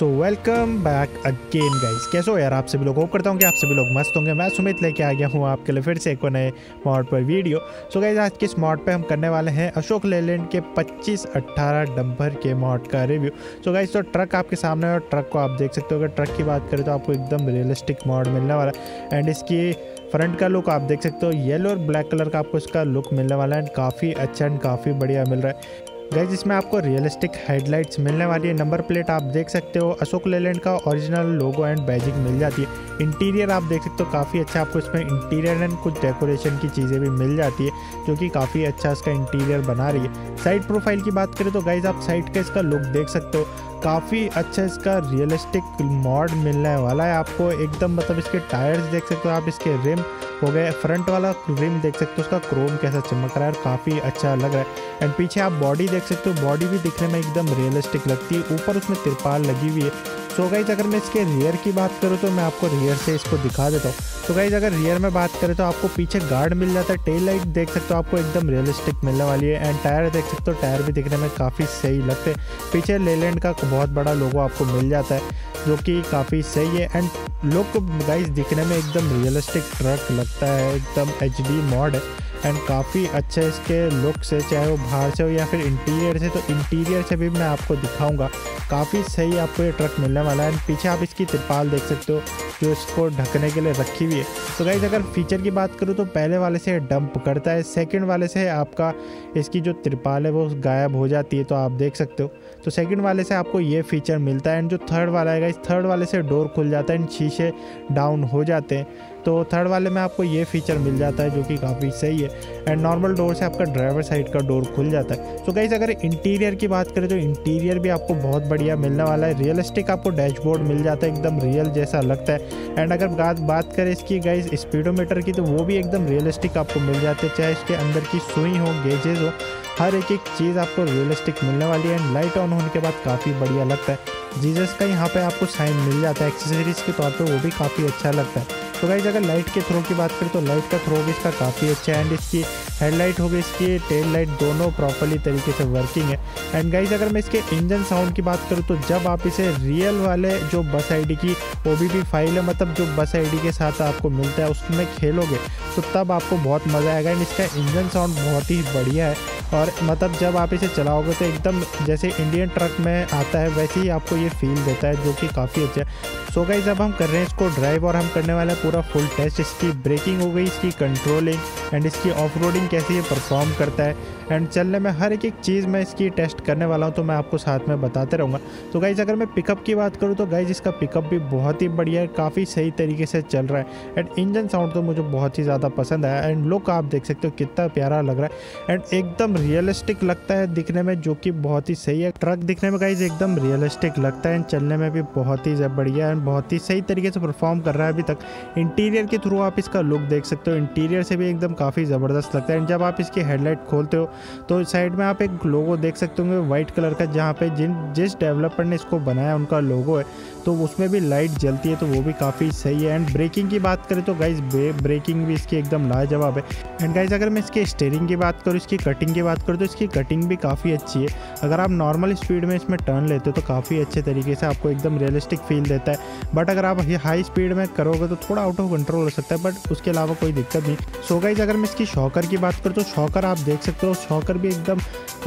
सो welcome back again guys, कैसे हो यार आप सभी लोग। होप करता हूँ कि आप सभी लोग मस्त होंगे। मैं सुमित लेके आ गया हूँ आपके लिए फिर से एक नए मॉड पर वीडियो। सो गाइस आज के इस मॉड पे हम करने वाले हैं अशोक लेलैंड के 25/18 डंपर के मॉड का रिव्यू। सो गाइस तो ट्रक आपके सामने है और ट्रक को आप देख सकते हो। अगर ट्रक की बात करें तो आपको एकदम रियलिस्टिक मॉड मिलने वाला है एंड इसकी फ्रंट का लुक आप देख सकते हो, येलो और ब्लैक कलर का आपको इसका लुक मिलने वाला है एंड काफ़ी अच्छा एंड काफ़ी बढ़िया मिल रहा है गाइज। इसमें आपको रियलिस्टिक हेडलाइट्स मिलने वाली है, नंबर प्लेट आप देख सकते हो, अशोक लेलैंड का ओरिजिनल लोगो एंड बैजिंग मिल जाती है। इंटीरियर आप देख सकते हो काफ़ी अच्छा, आपको इसमें इंटीरियर एंड कुछ डेकोरेशन की चीज़ें भी मिल जाती है जो कि काफ़ी अच्छा इसका इंटीरियर बना रही है। साइड प्रोफाइल की बात करें तो गाइज आप साइड का इसका लुक देख सकते हो, काफ़ी अच्छा इसका रियलिस्टिक मॉड मिलने वाला है आपको एकदम। मतलब इसके टायर्स देख सकते हो आप, इसके रिम हो गए, फ्रंट वाला रिम देख सकते हो, उसका क्रोम कैसा चमक रहा है और काफ़ी अच्छा लग रहा है। एंड पीछे आप बॉडी देख सकते हो, बॉडी भी दिखने में एकदम रियलिस्टिक लगती है, ऊपर उसमें तिरपाल लगी हुई है। सो गाइज अगर मैं इसके रियर की बात करूँ तो मैं आपको रियर से इसको दिखा देता हूँ। तो गाइज अगर रियर में बात करें तो आपको पीछे गार्ड मिल जाता है, टेल लाइट देख सकते हो आपको एकदम रियलिस्टिक मिलने वाली है एंड टायर देख सकते हो, टायर भी दिखने में काफ़ी सही लगते हैं। पीछे लेलैंड का बहुत बड़ा लोगो आपको मिल जाता है जो कि काफ़ी सही है एंड लुक गाइज दिखने में एकदम रियलिस्टिक ट्रक लगता है, एकदम HD मॉड है एंड काफ़ी अच्छे इसके लुक से, चाहे वो बाहर से हो या फिर इंटीरियर से। तो इंटीरियर से भी मैं आपको दिखाऊंगा, काफ़ी सही आपको ये ट्रक मिलने वाला है। एंड पीछे आप इसकी तिरपाल देख सकते हो जो इसको ढकने के लिए रखी हुई है। तो गाइज अगर फीचर की बात करूँ तो पहले वाले से डंप करता है, सेकंड वाले से आपका इसकी जो तिरपाल है वो गायब हो जाती है, तो आप देख सकते हो। तो सेकंड वाले से आपको ये फीचर मिलता है एंड जो थर्ड वाला है गाइज, थर्ड वाले से डोर खुल जाता है एंड शीशे डाउन हो जाते हैं, तो थर्ड वाले में आपको ये फीचर मिल जाता है जो कि काफ़ी सही है। एंड नॉर्मल डोर से आपका ड्राइवर साइड का डोर खुल जाता है। तो गाइज अगर इंटीरियर की बात करें तो इंटीरियर भी आपको बहुत बढ़िया मिलने वाला है, रियलिस्टिक आपको डैशबोर्ड मिल जाता है, एकदम रियल जैसा लगता है। एंड अगर बात करें इसकी गाइज स्पीडोमीटर की तो वो भी एकदम रियलिस्टिक आपको मिल जाते हैं, चाहे इसके अंदर की सुई हो, गेजेस हो, हर एक चीज़ आपको रियलिस्टिक मिलने वाली है। एंड लाइट ऑन होने के बाद काफ़ी बढ़िया लगता है। जीजस का यहाँ पर आपको साइन मिल जाता है एक्सेसरीज़ के तौर पर, वो भी काफ़ी अच्छा लगता है। तो गाइज अगर लाइट के थ्रो की बात करें तो लाइट का थ्रो भी इसका काफ़ी अच्छा है एंड इसकी हेडलाइट हो गई, इसकी टेल लाइट दोनों प्रॉपरली तरीके से वर्किंग है। एंड गाइज अगर मैं इसके इंजन साउंड की बात करूँ तो जब आप इसे रियल वाले जो बस ID की OBD फाइल है, मतलब जो बस ID के साथ आपको मिलता है, उसमें खेलोगे तो तब आपको बहुत मज़ा आएगा। एंड इसका इंजन साउंड बहुत ही बढ़िया है और मतलब जब आप इसे चलाओगे तो एकदम जैसे इंडियन ट्रक में आता है वैसे ही आपको ये फील देता है जो कि काफ़ी अच्छा है। सो गाइस अब हम कर रहे हैं इसको ड्राइव और हम करने वाला है पूरा फुल टेस्ट। इसकी ब्रेकिंग हो गई, इसकी कंट्रोलिंग एंड इसकी ऑफरोडिंग कैसे ये परफॉर्म करता है एंड चलने में हर एक चीज़ मैं इसकी टेस्ट करने वाला हूँ, तो मैं आपको साथ में बताते रहूँगा। तो गाइस अगर मैं पिकअप की बात करूँ तो गाइस इसका पिकअप भी बहुत ही बढ़िया है, काफ़ी सही तरीके से चल रहा है एंड इंजन साउंड तो मुझे बहुत ही ज़्यादा पसंद आया। एंड लुक आप देख सकते हो कितना प्यारा लग रहा है एंड एकदम रियलिस्टिक लगता है दिखने में, जो कि बहुत ही सही है। ट्रक दिखने में गाइज एकदम रियलिस्टिक लगता है एंड चलने में भी बहुत ही बढ़िया एंड बहुत ही सही तरीके से परफॉर्म कर रहा है अभी तक। इंटीरियर के थ्रू आप इसका लुक देख सकते हो, इंटीरियर से भी एकदम काफ़ी ज़बरदस्त लगता है। एंड जब आप इसकी हेडलाइट खोलते हो तो साइड में आप एक लोगो देख सकते होंगे वाइट कलर का, जहाँ पे जिस डेवलपर ने इसको बनाया उनका लोगो है, तो उसमें भी लाइट जलती है, तो वो भी काफ़ी सही है। एंड ब्रेकिंग की बात करें तो गाइज ब्रेकिंग भी इसकी एकदम लाजवाब है। एंड गाइज अगर मैं इसके स्टीयरिंग की बात करूँ, इसकी कटिंग की बात करूँ तो इसकी कटिंग भी काफ़ी अच्छी है। अगर आप नॉर्मल स्पीड में इसमें टर्न लेते हो तो काफ़ी अच्छे तरीके से आपको एकदम रियलिस्टिक फील देता है, बट अगर आप हाई स्पीड में करोगे तो थोड़ा आउट ऑफ कंट्रोल हो सकता है, बट उसके अलावा कोई दिक्कत नहीं। सो गाइज अगर मैं इसकी शॉकर की बात करूँ तो शॉकर आप देख सकते हो, शॉकर भी एकदम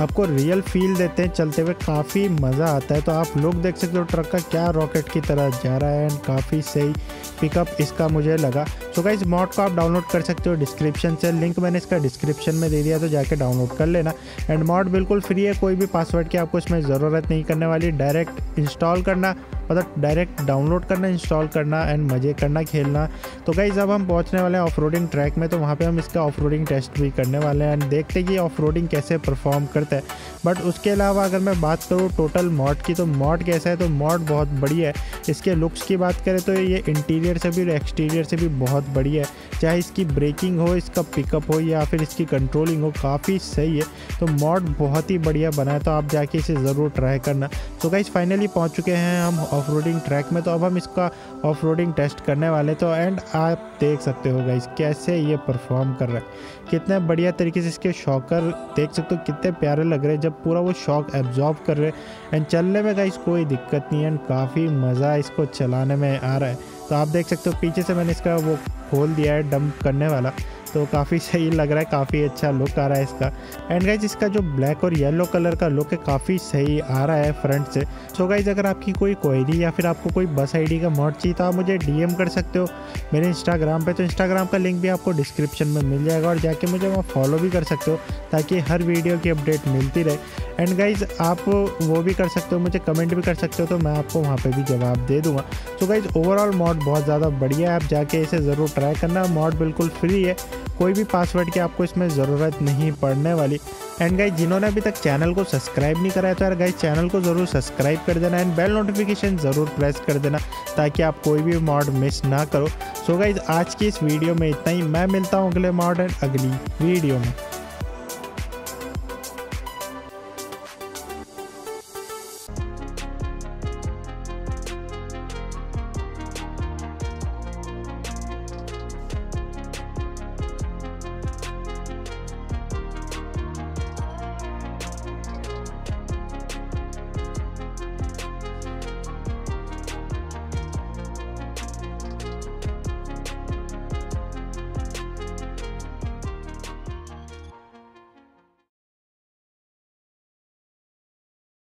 आपको रियल फील देते हैं, चलते हुए काफ़ी मज़ा आता है। तो आप लोग देख सकते हो ट्रक का क्या रॉकेट की तरह जा रहा है एंड काफ़ी सही पिकअप इसका मुझे लगा। सो गाइस मॉड को आप डाउनलोड कर सकते हो डिस्क्रिप्शन से, लिंक मैंने इसका डिस्क्रिप्शन में दे दिया, तो जाके डाउनलोड कर लेना। एंड मॉड बिल्कुल फ्री है, कोई भी पासवर्ड की आपको इसमें ज़रूरत नहीं करने वाली, डायरेक्ट इंस्टॉल करना, मतलब डायरेक्ट डाउनलोड करना, इंस्टॉल करना एंड मज़े करना, खेलना। तो गाइस अब हम पहुंचने वाले हैं ऑफरोडिंग ट्रैक में, तो वहाँ पे हम इसका ऑफरोडिंग टेस्ट भी करने वाले हैं एंड देखते हैं कि ऑफरोडिंग कैसे परफॉर्म करता है। बट उसके अलावा अगर मैं बात करूँ टोटल मॉड की तो मॉड कैसा है, तो मॉड बहुत बढ़िया है। इसके लुक्स की बात करें तो ये इंटीरियर से भी और एक्सटीरियर से भी बहुत बहुत बढ़िया है, चाहे इसकी ब्रेकिंग हो, इसका पिकअप हो या फिर इसकी कंट्रोलिंग हो, काफ़ी सही है। तो मॉड बहुत ही बढ़िया बना है, तो आप जाके इसे ज़रूर ट्राई करना। तो गाइस फाइनली पहुंच चुके हैं हम ऑफ रोडिंग ट्रैक में, तो अब हम इसका ऑफ रोडिंग टेस्ट करने वाले। तो एंड आप देख सकते हो गाइस कैसे ये परफॉर्म कर रहा है, कितने बढ़िया तरीके से इसके शॉकर देख सकते हो, कितने प्यारे लग रहे हैं जब पूरा वो शॉक एब्जॉर्ब कर रहे हैं। एंड चलने में गाइस कोई दिक्कत नहीं है, एंड काफ़ी मज़ा इसको चलाने में आ रहा है। तो आप देख सकते हो पीछे से मैंने इसका वो खोल दिया है डंप करने वाला, तो काफ़ी सही लग रहा है, काफ़ी अच्छा लुक आ रहा है इसका। एंड गाइज इसका जो ब्लैक और येलो कलर का लुक है काफ़ी सही आ रहा है फ्रंट से। सो गाइज अगर आपकी कोई क्वेरी या फिर आपको कोई बस आईडी का मॉड चाहिए तो आप मुझे डीएम कर सकते हो मेरे इंस्टाग्राम पे, तो इंस्टाग्राम का लिंक भी आपको डिस्क्रिप्शन में मिल जाएगा, और जाके मुझे वहाँ फॉलो भी कर सकते हो ताकि हर वीडियो की अपडेट मिलती रहे। एंड गाइज आप वो भी कर सकते हो, मुझे कमेंट भी कर सकते हो, तो मैं आपको वहाँ पर भी जवाब दे दूँगा। सो गाइज ओवरऑल मॉड बहुत ज़्यादा बढ़िया है, आप जाके इसे ज़रूर ट्राई करना। मॉड बिल्कुल फ्री है, कोई भी पासवर्ड की आपको इसमें ज़रूरत नहीं पड़ने वाली। एंड गाइस जिन्होंने अभी तक चैनल को सब्सक्राइब नहीं कराया तो यार गाइस चैनल को ज़रूर सब्सक्राइब कर देना, एंड बेल नोटिफिकेशन ज़रूर प्रेस कर देना ताकि आप कोई भी मॉड मिस ना करो। सो गाइस आज की इस वीडियो में इतना ही, मैं मिलता हूँ अगले मॉड एंड अगली वीडियो में।